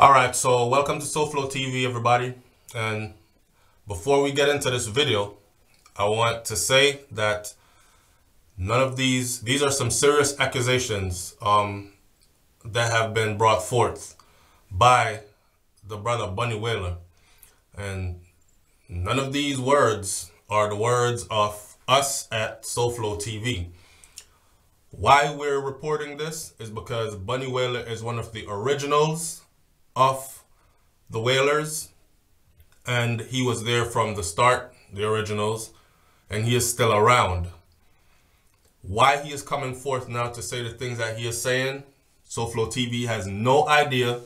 All right, so welcome to SoFlo TV, everybody. And before we get into this video, I want to say that none of these are some serious accusations that have been brought forth by the brother Bunny Wailer. And none of these words are the words of us at SoFlo TV. Why we're reporting this is because Bunny Wailer is one of the originals of the Wailers, and he was there from the start, the originals, and he is still around. Why he is coming forth now to say the things that he is saying, SoFlo TV has no idea.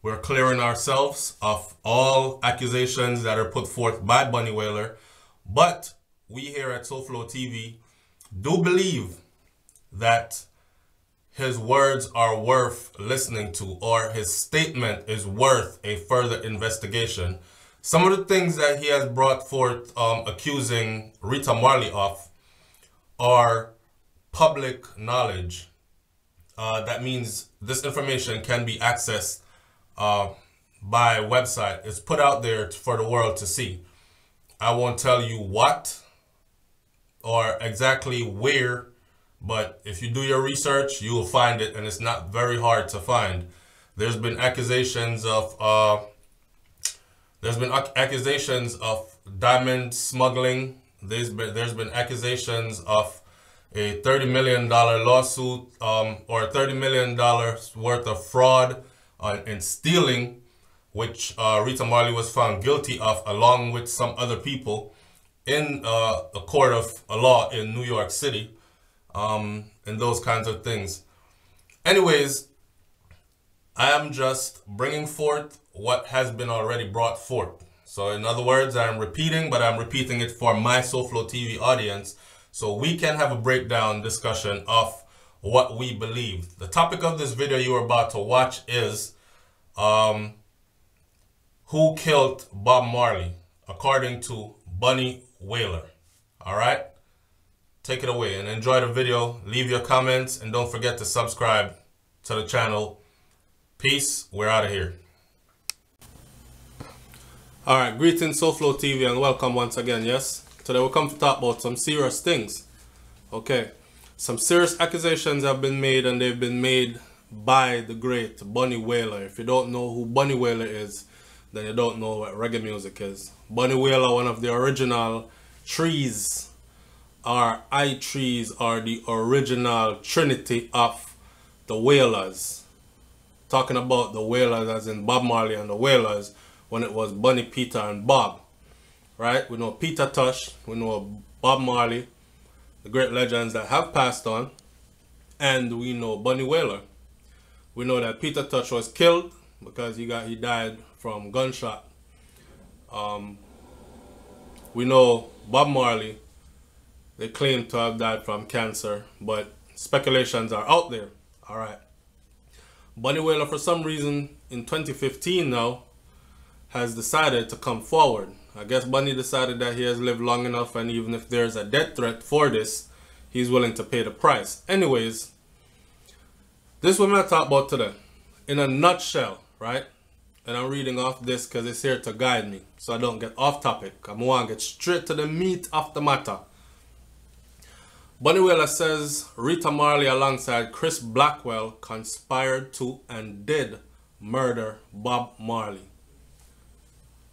We're clearing ourselves of all accusations that are put forth by Bunny Wailer, but we here at SoFlo TV do believe that his words are worth listening to, or his statement is worth a further investigation. Some of the things that he has brought forth accusing Rita Marley of are public knowledge. That means this information can be accessed by website. It's put out there for the world to see. I won't tell you what or exactly where, but if you do your research, you will find it, and it's not very hard to find. There's been accusations of diamond smuggling. There's been accusations of a $30 million lawsuit or $30 million worth of fraud and stealing, which Rita Marley was found guilty of, along with some other people, in a court of law in New York City. And those kinds of things. Anyways, I am just bringing forth what has been already brought forth. So in other words, I'm repeating, but I'm repeating it for my SoFlo TV audience, so we can have a breakdown discussion of what we believe. The topic of this video you are about to watch is who killed Bob Marley, according to Bunny Wailer. All right? Take it away and enjoy the video. Leave your comments and don't forget to subscribe to the channel. Peace. We're out of here. All right. Greetings, SoFlo TV, and welcome once again. Yes. Today we'll come to talk about some serious things. Okay. Some serious accusations have been made, and they've been made by the great Bunny Wailer. If you don't know who Bunny Wailer is, then you don't know what reggae music is. Bunny Wailer, one of the original trees. Our I-Threes are the original trinity of the Wailers. Talking about the Wailers as in Bob Marley and the Wailers, when it was Bunny, Peter and Bob. Right? We know Peter Tosh, we know Bob Marley, the great legends that have passed on, and we know Bunny Wailer. We know that Peter Tosh was killed because he died from gunshot. We know Bob Marley, they claim to have died from cancer, but speculations are out there. All right. Bunny Wailer, for some reason, in 2015 now, has decided to come forward. I guess Bunny decided that he has lived long enough, and even if there's a death threat for this, he's willing to pay the price. Anyways, this is what I'm going to talk about today. In a nutshell, right? And I'm reading off this because it's here to guide me, so I don't get off topic. I'm going to get straight to the meat of the matter. Bunny Wailer says Rita Marley alongside Chris Blackwell conspired to and did murder Bob Marley.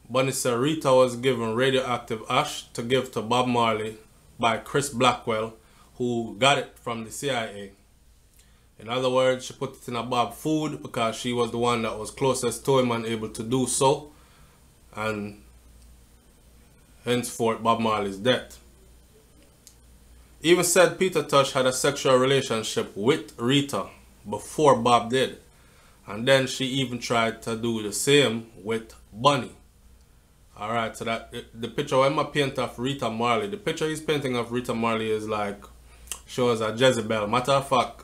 Bunny said Rita was given radioactive ash to give to Bob Marley by Chris Blackwell, who got it from the CIA. In other words, she put it in a Bob food because she was the one that was closest to him and able to do so, and henceforth Bob Marley's death. Even said Peter Tosh had a sexual relationship with Rita before Bob did, and then she even tried to do the same with Bunny. Alright, so that the picture when I paint of Rita Marley, the picture he's painting of Rita Marley is like, shows a Jezebel. Matter of fact,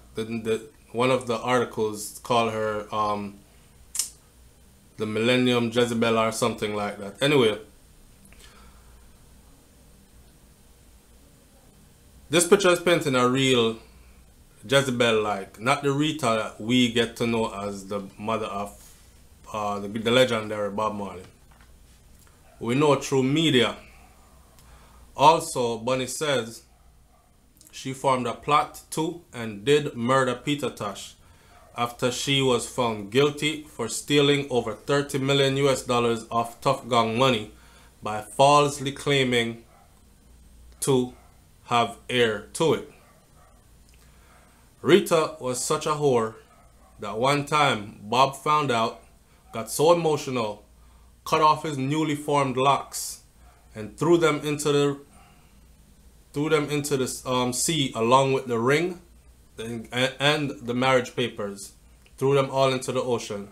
one of the articles call her the Millennium Jezebel or something like that. Anyway, this picture is painting a real Jezebel-like, not the Rita that we get to know as the mother of the legendary Bob Marley. We know through media. Also, Bunny says she formed a plot to and did murder Peter Tosh after she was found guilty for stealing over $30 million of Tuff Gong money by falsely claiming to have heir to it. Rita was such a whore that one time Bob found out, got so emotional, cut off his newly formed locks and threw them into the sea along with the ring and the marriage papers. Threw them all into the ocean.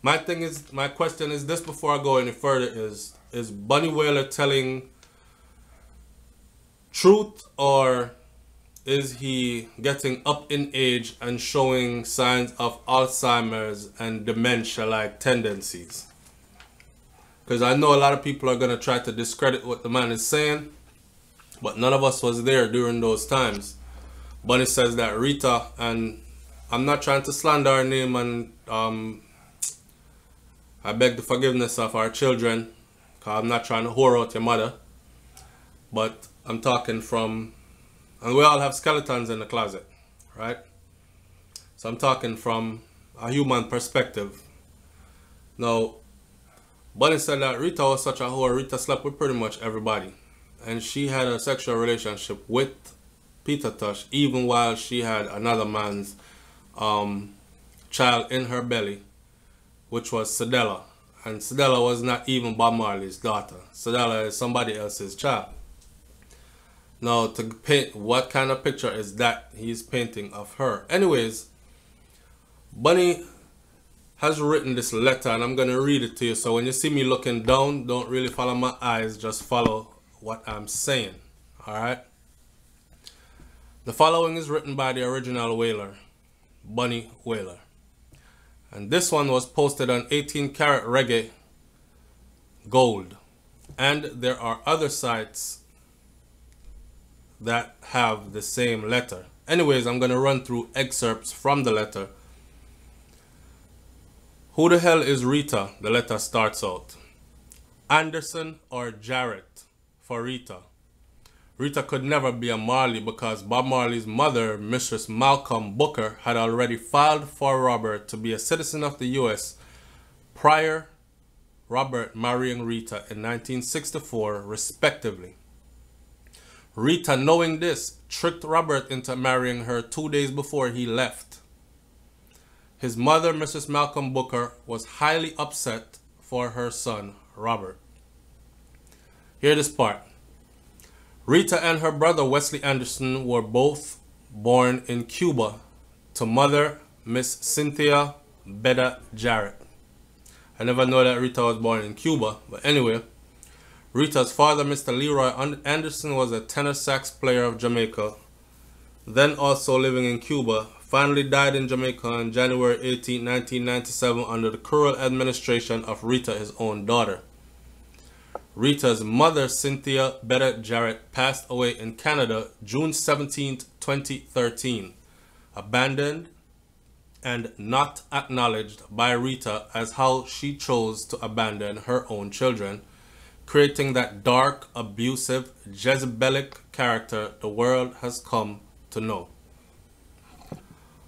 My question is this before I go any further is Bunny Wailer telling truth, or is he getting up in age and showing signs of Alzheimer's and dementia-like tendencies? Because I know a lot of people are going to try to discredit what the man is saying, but none of us was there during those times. Bunny says that Rita, and I'm not trying to slander her name, and I beg the forgiveness of our children, because I'm not trying to whore out your mother, but I'm talking from, and we all have skeletons in the closet, right? So I'm talking from a human perspective. Now, Bunny said that Rita was such a whore. Rita slept with pretty much everybody. And she had a sexual relationship with Peter Tosh, even while she had another man's child in her belly, which was Cedella. And Cedella was not even Bob Marley's daughter. Cedella is somebody else's child. Now, to paint what kind of picture is that he's painting of her? Anyways, Bunny has written this letter, and I'm going to read it to you. So when you see me looking down, don't really follow my eyes, just follow what I'm saying. Alright? The following is written by the original Wailer, Bunny Wailer. And this one was posted on 18-karat reggae gold. And there are other sites that have the same letter. Anyways, I'm going to run through excerpts from the letter. Who the hell is Rita? The letter starts out. Anderson or Jarrett for Rita. Rita could never be a Marley because Bob Marley's mother, Mrs. Malcolm Booker, had already filed for Robert to be a citizen of the U.S. prior Robert marrying Rita in 1964, respectively. Rita, knowing this, tricked Robert into marrying her 2 days before he left. His mother, Mrs. Malcolm Booker, was highly upset for her son, Robert. Hear this part. Rita and her brother, Wesley Anderson, were both born in Cuba to mother, Miss Cynthia Bette Jarrett. I never know that Rita was born in Cuba, but anyway. Rita's father, Mr. Leroy Anderson, was a tenor sax player of Jamaica, then also living in Cuba. Finally died in Jamaica on January 18, 1997 under the cruel administration of Rita, his own daughter. Rita's mother, Cynthia Bette Jarrett, passed away in Canada June 17, 2013, abandoned and not acknowledged by Rita as how she chose to abandon her own children, creating that dark, abusive, Jezebelic character the world has come to know.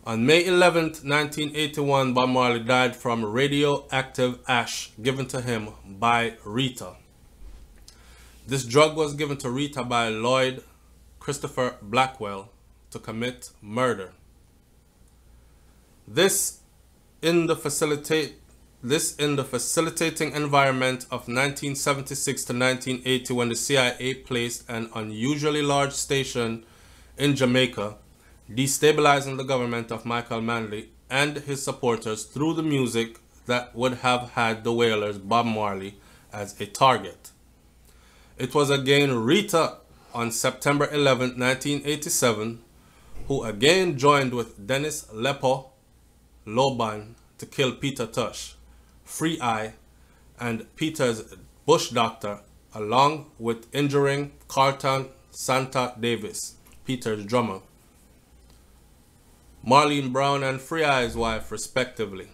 On May 11, 1981, Bob Marley died from radioactive ash given to him by Rita. This drug was given to Rita by Lloyd Christopher Blackwell to commit murder. This in the facilitating environment of 1976 to 1980, when the CIA placed an unusually large station in Jamaica, destabilizing the government of Michael Manley and his supporters through the music that would have had the Wailers' Bob Marley as a target. It was again Rita on September 11, 1987, who again joined with Dennis Lepo Lobine to kill Peter Tosh, Free Eye, and Peter's bush doctor, along with injuring Carlton Santa Davis, Peter's drummer, Marlene Brown, and Free Eye's wife, respectively.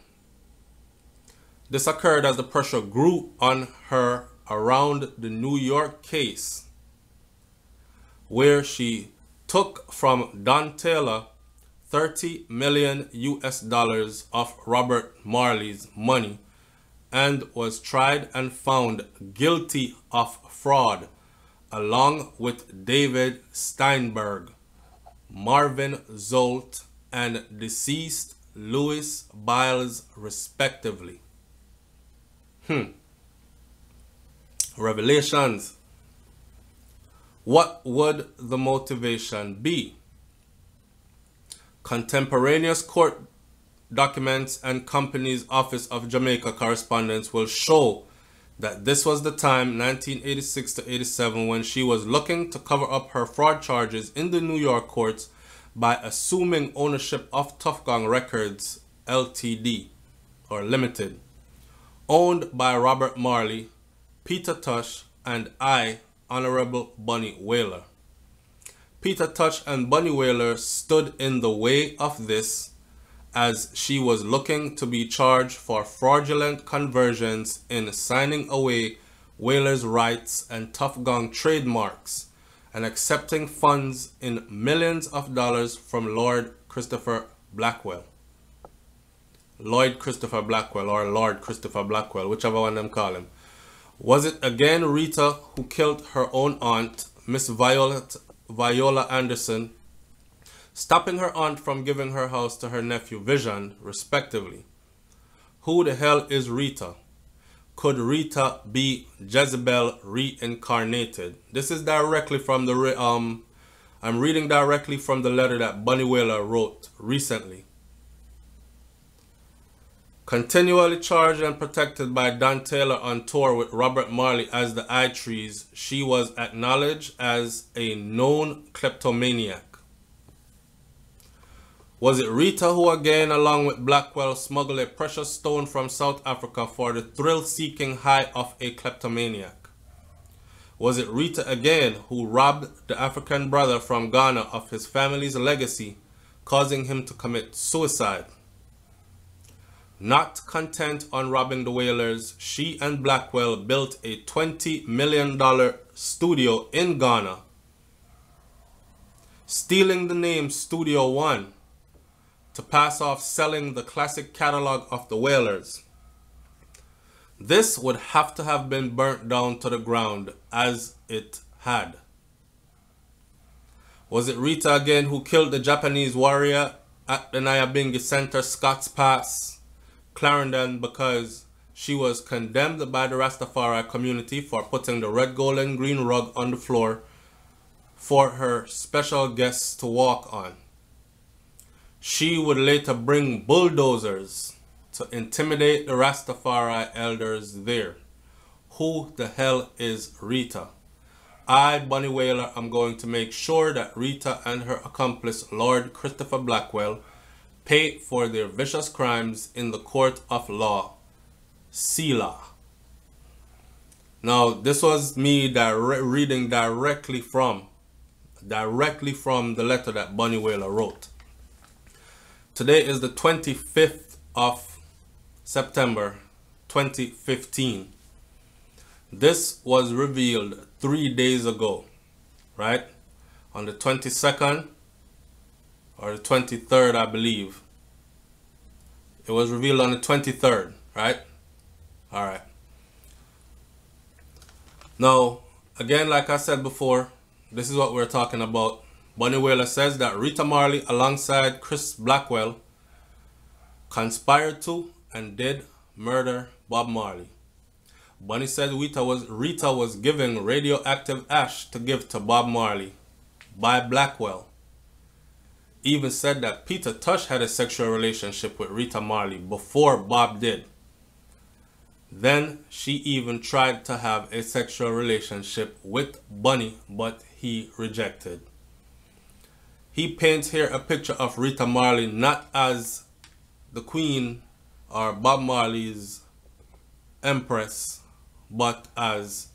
This occurred as the pressure grew on her around the New York case, where she took from Don Taylor $30 million of Robert Marley's money and was tried and found guilty of fraud, along with David Steinberg, Marvin Zolt, and deceased Louis Biles, respectively. Revelations. What would the motivation be? Contemporaneous court documents and Company's Office of Jamaica correspondence will show that this was the time, 1986 to 87, when she was looking to cover up her fraud charges in the New York courts by assuming ownership of Tuff Gong Records Ltd. or Limited, owned by Robert Marley, Peter Tosh, and I, Honorable Bunny Wailer. Peter Tosh and Bunny Wailer stood in the way of this, as she was looking to be charged for fraudulent conversions in signing away Wailer's rights and Tuff Gong trademarks, and accepting funds in millions of dollars from Lloyd Christopher Blackwell. Lloyd Christopher Blackwell, or Lord Christopher Blackwell, whichever one them call him. Was it again Rita who killed her own aunt, Miss Viola Anderson, stopping her aunt from giving her house to her nephew Vision, respectively? Who the hell is Rita? Could Rita be Jezebel reincarnated? This is directly from the I'm reading directly from the letter that Bunny Wailer wrote recently. Continually charged and protected by Don Taylor on tour with Robert Marley as the I-Threes, she was acknowledged as a known kleptomaniac. Was it Rita who again, along with Blackwell, smuggled a precious stone from South Africa for the thrill-seeking high of a kleptomaniac? Was it Rita again who robbed the African brother from Ghana of his family's legacy, causing him to commit suicide? Not content on robbing the Wailers, she and Blackwell built a $20 million studio in Ghana, stealing the name Studio One to pass off selling the classic catalog of the Wailers. This would have to have been burnt down to the ground, as it had. Was it Rita again who killed the Japanese warrior at the Nyabingi Centre, Scots Pass, Clarendon, because she was condemned by the Rastafari community for putting the red, gold, and green rug on the floor for her special guests to walk on? She would later bring bulldozers to intimidate the Rastafari elders there. Who the hell is Rita? I, Bunny Wailer, am going to make sure that Rita and her accomplice, Lord Christopher Blackwell, pay for their vicious crimes in the court of law. Selah. Now, this was me reading directly from the letter that Bunny Wailer wrote. Today is the 25th of September, 2015. This was revealed 3 days ago, right? On the 22nd, or the 23rd, I believe. It was revealed on the 23rd, right? All right. Now, again, like I said before, this is what we're talking about. Bunny Wailer says that Rita Marley, alongside Chris Blackwell, conspired to and did murder Bob Marley. Bunny said Rita was giving radioactive ash to give to Bob Marley by Blackwell. Even said that Peter Tosh had a sexual relationship with Rita Marley before Bob did. Then she even tried to have a sexual relationship with Bunny, but he rejected. He paints here a picture of Rita Marley not as the queen or Bob Marley's empress, but as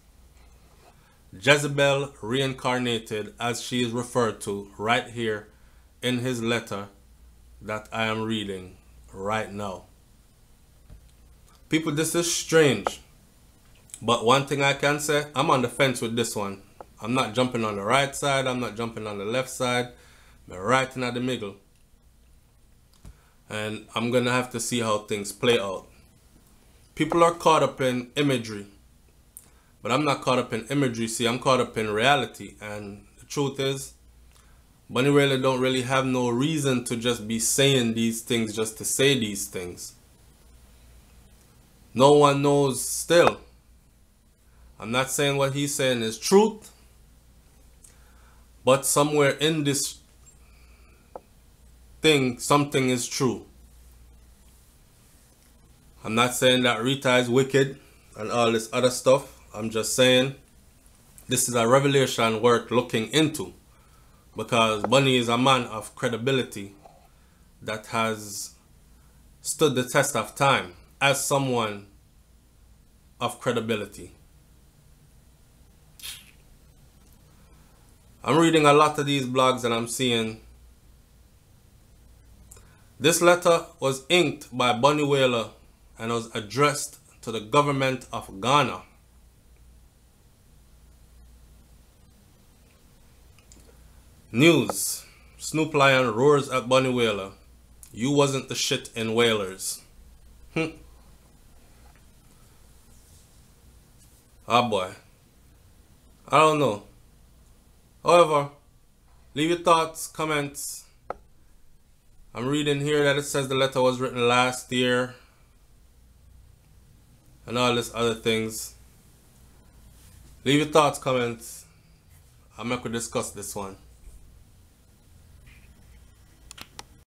Jezebel reincarnated, as she is referred to right here in his letter that I am reading right now. People, this is strange. But one thing I can say, I'm on the fence with this one. I'm not jumping on the right side. I'm not jumping on the left side. I'm right in at the middle. And I'm going to have to see how things play out. People are caught up in imagery. But I'm not caught up in imagery. See, I'm caught up in reality. And the truth is, Bunny Wailer don't really have no reason to just be saying these things just to say these things. No one knows still. I'm not saying what he's saying is truth, but somewhere in this thing, something is true. I'm not saying that Rita is wicked and all this other stuff. I'm just saying this is a revelation worth looking into, because Bunny is a man of credibility that has stood the test of time as someone of credibility. I'm reading a lot of these blogs and I'm seeing this letter was inked by Bunny Wailer and was addressed to the government of Ghana. News: Snoop Lion roars at Bunny Wailer. You wasn't the shit in Wailers. Ah boy. I don't know. However, leave your thoughts, comments. I'm reading here that it says the letter was written last year and all these other things. Leave your thoughts, comments. I'm not going to discuss this one.